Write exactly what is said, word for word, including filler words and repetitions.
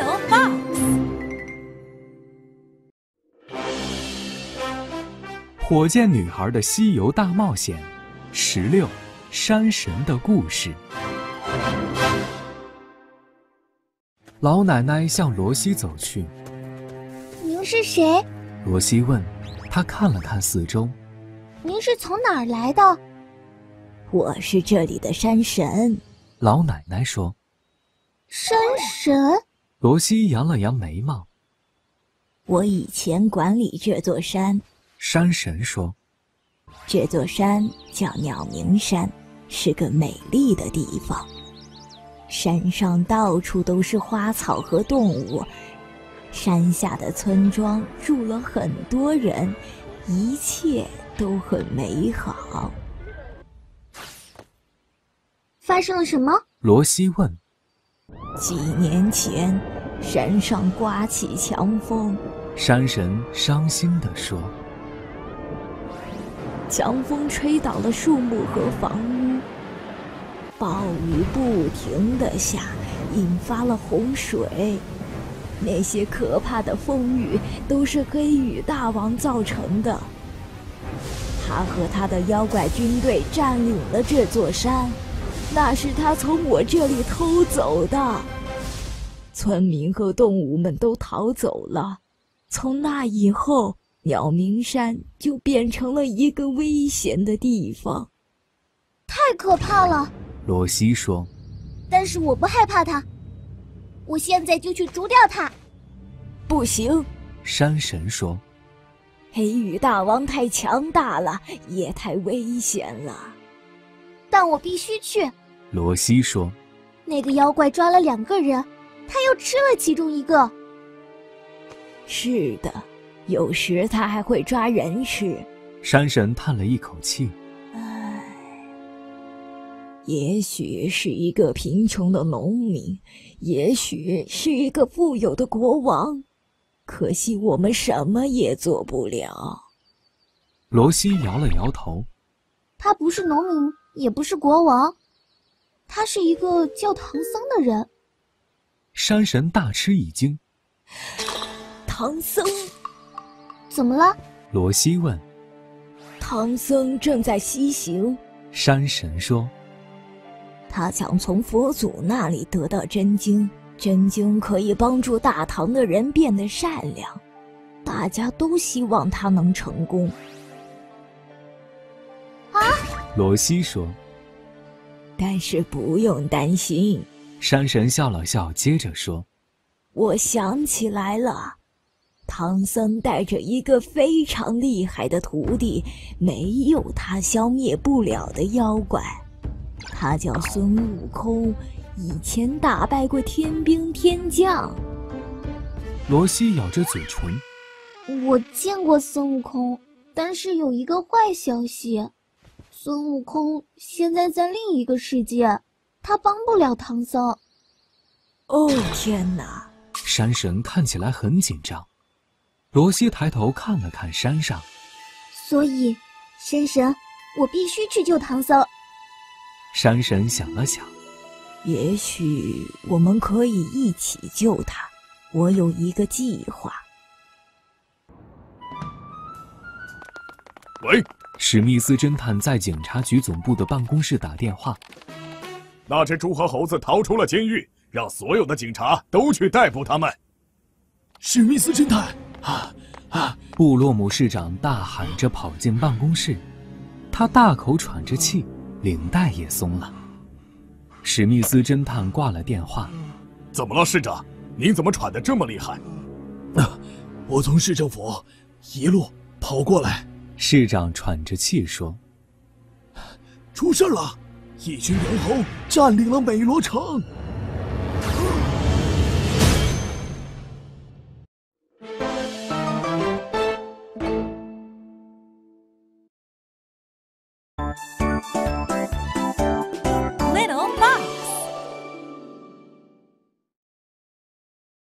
Yellow Fox。火箭女孩的西游大冒险十六，山神的故事。老奶奶向罗西走去。您是谁？罗西问。她看了看四周。您是从哪儿来的？我是这里的山神。老奶奶说。山神？罗西扬了扬眉毛。我以前管理这座山。山神说：“这座山叫鸟鸣山，是个美丽的地方。山上到处都是花草和动物，山下的村庄住了很多人，一切都很美好。”发生了什么？罗西问。几年前，山上刮起强风。山神伤心地说。强风吹倒了树木和房屋，暴雨不停地下，引发了洪水。那些可怕的风雨都是黑雨大王造成的。他和他的妖怪军队占领了这座山，那是他从我这里偷走的。村民和动物们都逃走了。从那以后，鸟鸣山就变成了一个危险的地方。太可怕了，罗西说。但是我不害怕它，我现在就去除掉它。不行，山神说。黑羽大王太强大了，也太危险了。但我必须去，罗西说。那个妖怪抓了两个人，他又吃了其中一个。是的，有时他还会抓人吃。山神叹了一口气。唉，也许是一个贫穷的农民，也许是一个富有的国王，可惜我们什么也做不了。罗西摇了摇头。他不是农民，也不是国王，他是一个叫唐僧的人。山神大吃一惊。唐僧？怎么了？罗西问。唐僧正在西行，山神说。他想从佛祖那里得到真经，真经可以帮助大唐的人变得善良，大家都希望他能成功。啊！罗西说。但是不用担心，山神笑了笑，接着说。我想起来了。唐僧带着一个非常厉害的徒弟，没有他消灭不了的妖怪。他叫孙悟空，以前打败过天兵天将。罗西咬着嘴唇。我见过孙悟空，但是有一个坏消息，孙悟空现在在另一个世界，他帮不了唐僧。哦，天哪！山神看起来很紧张。罗西抬头看了看山上。所以，山神，我必须去救唐僧。山神想了想，也许我们可以一起救他。我有一个计划。喂，史密斯侦探在警察局总部的办公室打电话。那只猪和猴子逃出了监狱，让所有的警察都去逮捕他们。史密斯侦探。啊啊！布洛姆市长大喊着跑进办公室，他大口喘着气，领带也松了。史密斯侦探挂了电话。怎么了，市长？您怎么喘得这么厉害？啊，我从市政府一路跑过来。市长喘着气说：“出事了，一群猿猴占领了美罗城。”